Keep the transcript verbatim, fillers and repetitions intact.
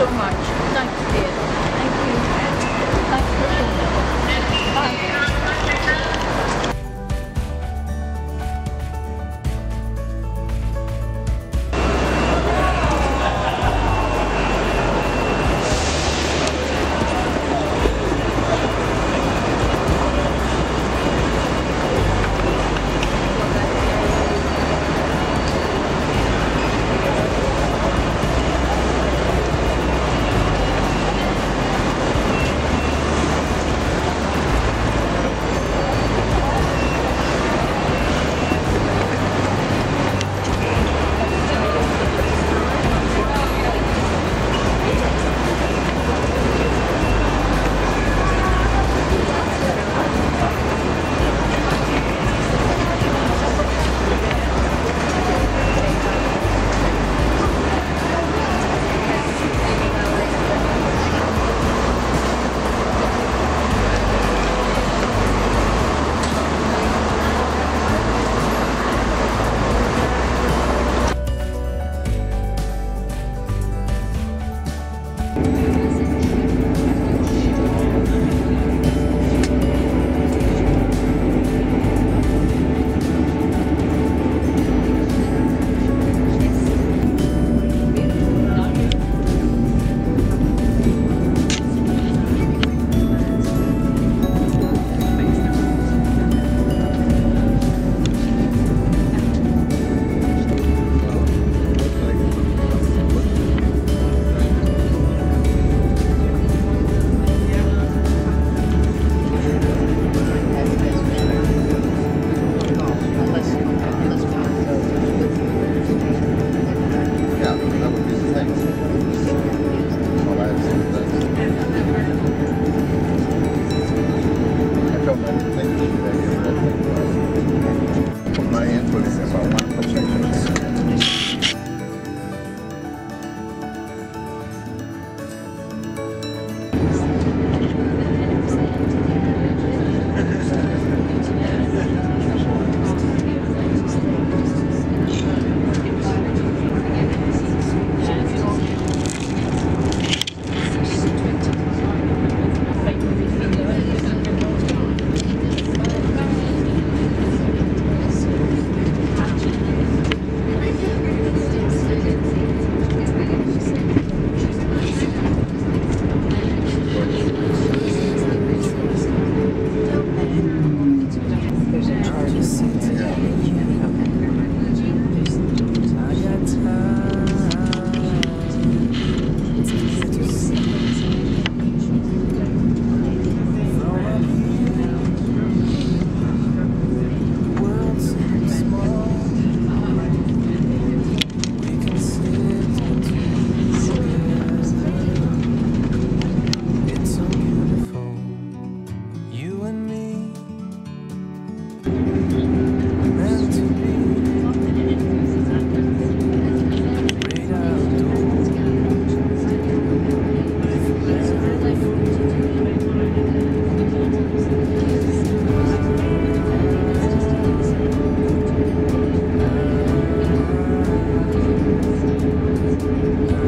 so much. Thank you, dear. Thank you. Thank you for doing that. Thank you.